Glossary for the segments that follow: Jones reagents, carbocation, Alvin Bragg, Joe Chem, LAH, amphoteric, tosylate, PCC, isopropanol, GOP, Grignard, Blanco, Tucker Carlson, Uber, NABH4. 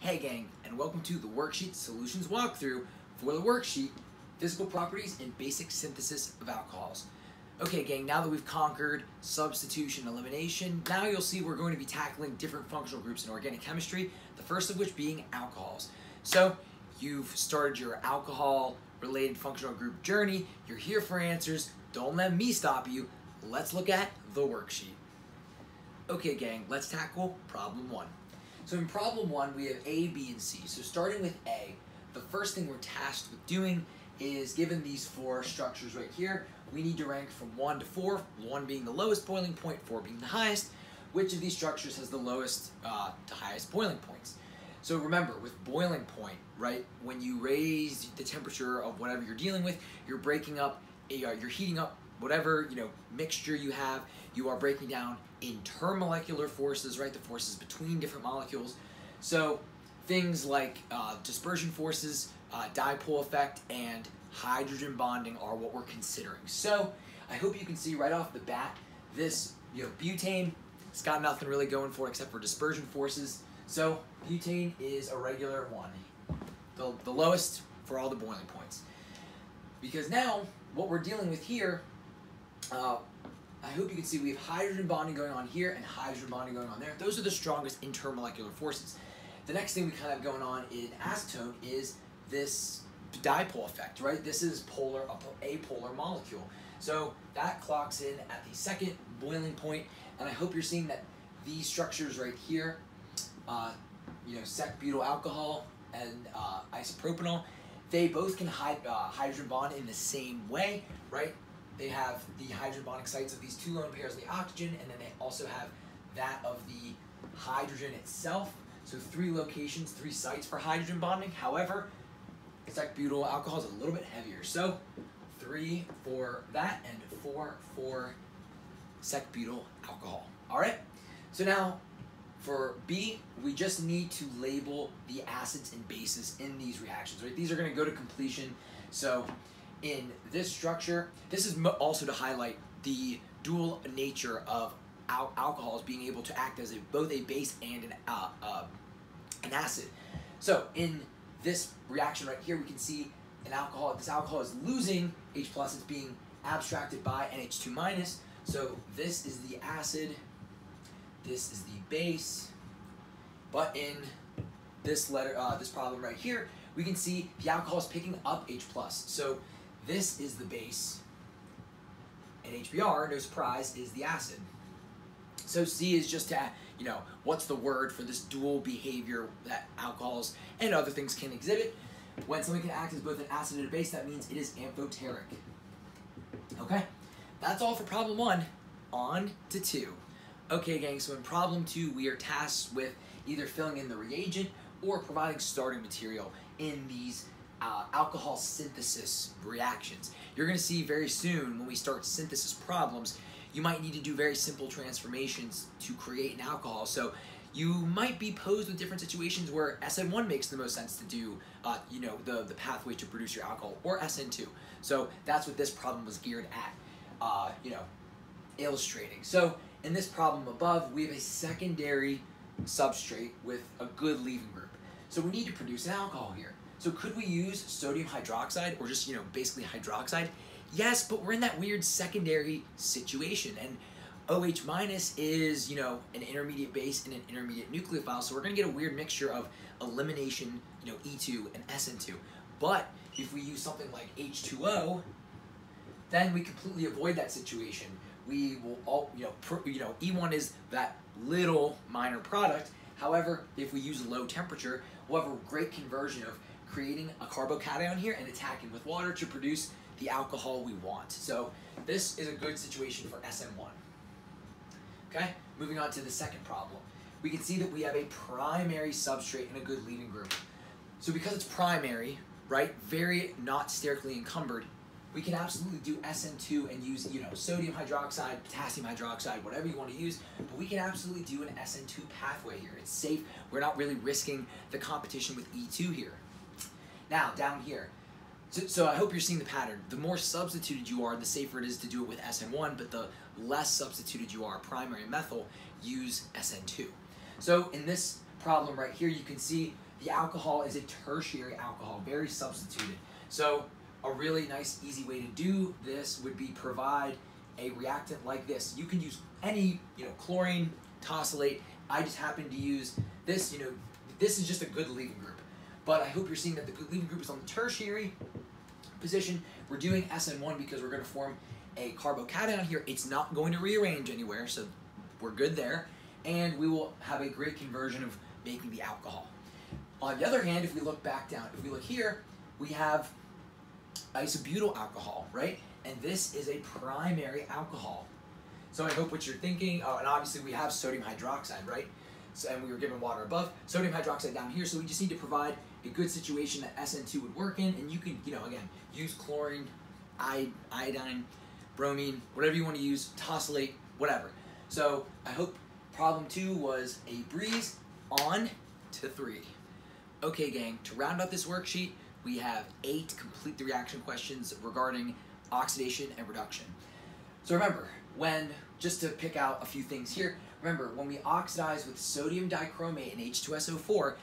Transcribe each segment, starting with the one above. Hey gang, and welcome to the Worksheet Solutions Walkthrough for the worksheet, Physical Properties and Basic Synthesis of Alcohols. Okay gang, now that we've conquered substitution elimination, now you'll see we're going to be tackling different functional groups in organic chemistry, the first of which being alcohols. So you've started your alcohol related functional group journey, you're here for answers, don't let me stop you, let's look at the worksheet. Okay gang, let's tackle problem one. So in problem one, we have A, B, and C. So starting with A, the first thing we're tasked with doing is, given these four structures right here, we need to rank from 1 to 4, 1 being the lowest boiling point, 4 being the highest. Which of these structures has the lowest to highest boiling points? So remember, with boiling point, right, when you raise the temperature of whatever you're dealing with, you're breaking up, you're heating up whatever, you know, mixture you have, you are breaking down intermolecular forces, right? The forces between different molecules. So things like dispersion forces, dipole effect, and hydrogen bonding are what we're considering. So I hope you can see right off the bat, this, you know, butane, it's got nothing really going for it except for dispersion forces. So butane is a regular one, the lowest for all the boiling points. Because now what we're dealing with here, I hope you can see we have hydrogen bonding going on here and hydrogen bonding going on there. Those are the strongest intermolecular forces. The next thing we kind of have going on in acetone is this dipole effect, right? This is polar, a polar molecule. So that clocks in at the second boiling point, and I hope you're seeing that these structures right here, you know, sec butyl alcohol and isopropanol, they both can hydrogen bond in the same way, right? They have the hydrogen bonding sites of these two lone pairs of the oxygen, and then they also have that of the hydrogen itself. So 3 locations, 3 sites for hydrogen bonding. However, sec-butyl alcohol is a little bit heavier. So 3 for that and 4 for sec-butyl alcohol. All right, so now for B, we just need to label the acids and bases in these reactions, right? These are gonna go to completion. So in this structure, this is also to highlight the dual nature of alcohols being able to act as both a base and an acid. So in this reaction right here, we can see an alcohol. This alcohol is losing H+, it's being abstracted by NH2-. So this is the acid, this is the base, but in this this problem right here, we can see the alcohol is picking up H+. So this is the base, and HBr, no surprise, is the acid. So C is just to, you know, what's the word for this dual behavior that alcohols and other things can exhibit? When something can act as both an acid and a base, that means it is amphoteric. Okay, that's all for problem one. On to two. Okay gang, so in problem two, we are tasked with either filling in the reagent or providing starting material in these alcohol synthesis reactions. You're going to see very soon when we start synthesis problems, you might need to do very simple transformations to create an alcohol. So you might be posed with different situations where SN1 makes the most sense to do, you know, the pathway to produce your alcohol, or SN2. So that's what this problem was geared at, you know, illustrating. So in this problem above, we have a secondary substrate with a good leaving group. So we need to produce an alcohol here. So could we use sodium hydroxide or just, you know, basically hydroxide? Yes, but we're in that weird secondary situation, and OH- is, you know, an intermediate base and an intermediate nucleophile, so we're gonna get a weird mixture of elimination, you know, E2 and SN2. But if we use something like H2O, then we completely avoid that situation. We will all, you know, E1 is that little minor product. However, if we use low temperature, we'll have a great conversion of creating a carbocation here and attacking with water to produce the alcohol we want. So this is a good situation for SN1. Okay, moving on to the second problem. We can see that we have a primary substrate and a good leaving group. So because it's primary, right, very not sterically encumbered, we can absolutely do SN2 and use, you know, sodium hydroxide, potassium hydroxide, whatever you want to use, but we can absolutely do an SN2 pathway here. It's safe. We're not really risking the competition with E2 here. Now, down here, so I hope you're seeing the pattern. The more substituted you are, the safer it is to do it with SN1, but the less substituted you are, primary methyl, use SN2. So in this problem right here. You can see the alcohol is a tertiary alcohol, very substituted. So a really nice, easy way to do this would be provide a reactant like this. You can use any, chlorine, tosylate. I just happen to use this, this is just a good leaving group. But I hope you're seeing that the good leaving group is on the tertiary position. We're doing SN1 because we're going to form a carbocation here. It's not going to rearrange anywhere, so we're good there. And we will have a great conversion of making the alcohol. On the other hand, if we look back down, if we look here, we have isobutyl alcohol, right? And this is a primary alcohol. So I hope what you're thinking, and obviously we have sodium hydroxide, right? So, and we were given water above, sodium hydroxide down here, so we just need to provide a good situation that SN2 would work in, and you can, again, use chlorine, iodine, bromine, whatever you want to use, tosylate, whatever. So I hope problem 2 was a breeze. On to 3. Okay, gang, to round out this worksheet, we have 8 complete the reaction questions regarding oxidation and reduction. So remember, just to pick out a few things here, remember, when we oxidize with sodium dichromate and H2SO4,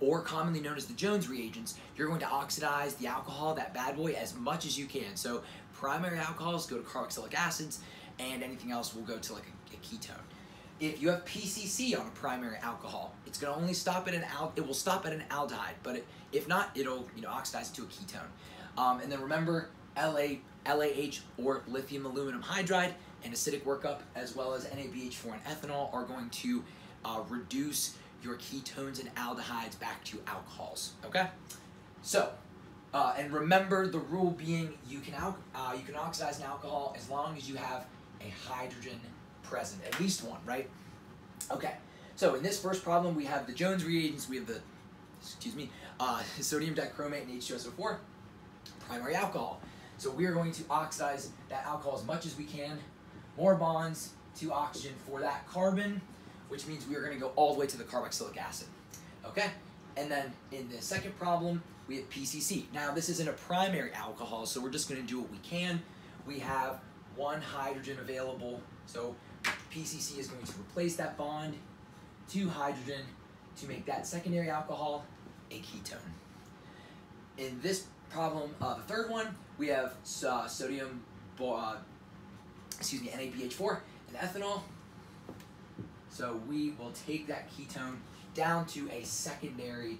or commonly known as the Jones reagents, you're going to oxidize the alcohol, that bad boy, as much as you can. So primary alcohols go to carboxylic acids, and anything else will go to like a ketone. If you have PCC on a primary alcohol, it's going to only stop at an aldehyde, but if not, it'll oxidize to a ketone. And then remember LAH or lithium aluminum hydride and acidic workup, as well as NABH4 and ethanol, are going to reduce your ketones and aldehydes back to alcohols. Okay, so and remember the rule being you can oxidize an alcohol as long as you have a hydrogen present, at least one, right? Okay, so in this first problem, we have the Jones reagents, we have the, sodium dichromate and H2SO4, primary alcohol. So we are going to oxidize that alcohol as much as we can, more bonds to oxygen for that carbon, which means we are going to go all the way to the carboxylic acid. Okay, and then in the second problem, we have PCC. Now this isn't a primary alcohol, so we're just going to do what we can. We have one hydrogen available, so PCC is going to replace that bond to hydrogen to make that secondary alcohol a ketone. In this problem, the third one, we have NABH4 and ethanol. So we will take that ketone down to a secondary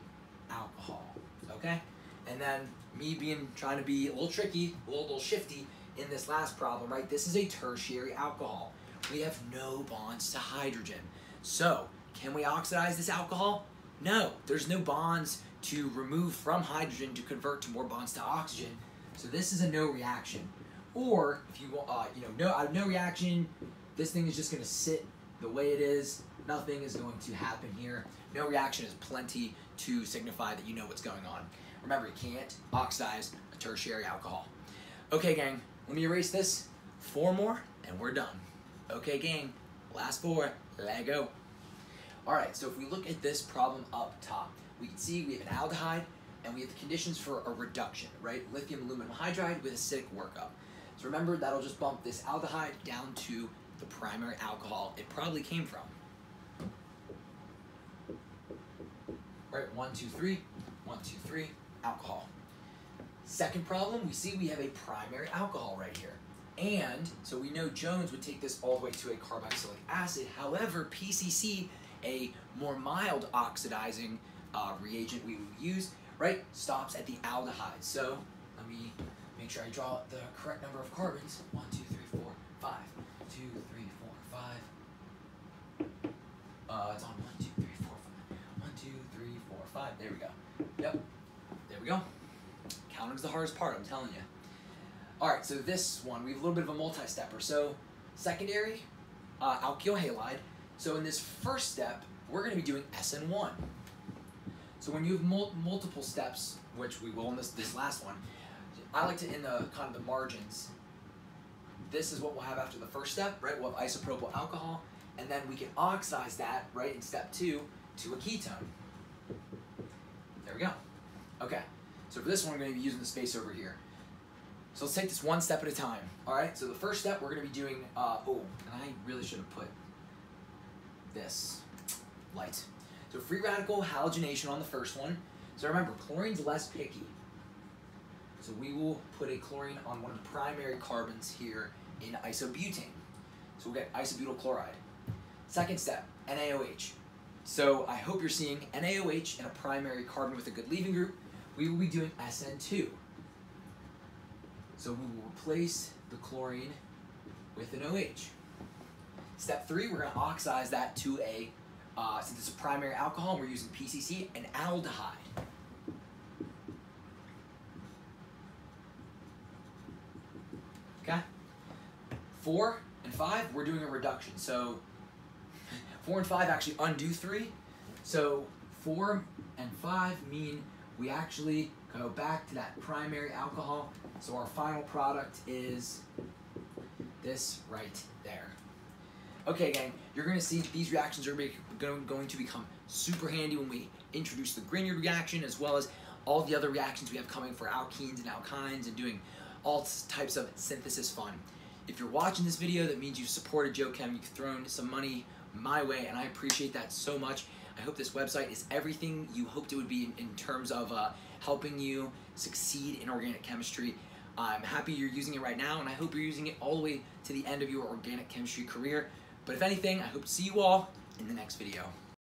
alcohol, okay? And then me trying to be a little tricky, a little shifty in this last problem, right? This is a tertiary alcohol. We have no bonds to hydrogen. So can we oxidize this alcohol? No, there's no bonds to remove from hydrogen to convert to more bonds to oxygen. So this is a no reaction. Or if you want, no reaction, this thing is just gonna sit the way it is. Nothing is going to happen here. No reaction is plenty to signify that you know what's going on. Remember, you can't oxidize a tertiary alcohol. Okay, gang, let me erase this. 4 more and we're done. Okay, gang, last 4, let go. All right, so if we look at this problem up top, we can see we have an aldehyde and we have the conditions for a reduction, right? Lithium aluminum hydride with acidic workup. So remember, that'll just bump this aldehyde down to the primary alcohol it probably came from. Right, 1, 2, 3, 1, 2, 3, alcohol. Second problem, we see we have a primary alcohol right here. And so we know Jones would take this all the way to a carboxylic acid. However, PCC, a more mild oxidizing reagent we would use, right, stops at the aldehyde. So let me make sure I draw the correct number of carbons. 1, 2, 3, 4, 5. 2, 3, 4, 5. It's on 1, 2, 3, 4, 5. 1, 2, 3, 4, 5. There we go. Yep. There we go. Counting's the hardest part, I'm telling you. All right, so this one, we have a little bit of a multi-stepper. So secondary alkyl halide. So in this first step, we're gonna be doing SN1. So when you have multiple steps, which we will in this last one, I like to, in the kind of the margins, this is what we'll have after the first step, right? We'll have isopropyl alcohol, and then we can oxidize that, right, in step 2 to a ketone. There we go. Okay, so for this one, I'm gonna be using the space over here. So let's take this one step at a time, all right? So the first step we're gonna be doing, and I really should have put this light. So free radical halogenation on the first one. So remember, chlorine's less picky. So we will put a chlorine on one of the primary carbons here in isobutane. So we'll get isobutyl chloride. Second step, NaOH. So I hope you're seeing NaOH and a primary carbon with a good leaving group. We will be doing SN2. So we will replace the chlorine with an OH. Step three, we're going to oxidize that to a, since it's a primary alcohol, we're using PCC, an aldehyde. Okay? 4 and 5, we're doing a reduction. So 4 and 5 actually undo 3. So 4 and 5 mean we actually go back to that primary alcohol. So our final product is this right there. Okay, gang, you're going to see these reactions are going to become super handy when we introduce the Grignard reaction, as well as all the other reactions we have coming for alkenes and alkynes and doing all types of synthesis fun. If you're watching this video, that means you've supported Joe Chem. You've thrown some money my way, and I appreciate that so much. I hope this website is everything you hoped it would be in terms of helping you succeed in organic chemistry. I'm happy you're using it right now, and I hope you're using it all the way to the end of your organic chemistry career. But if anything, I hope to see you all in the next video.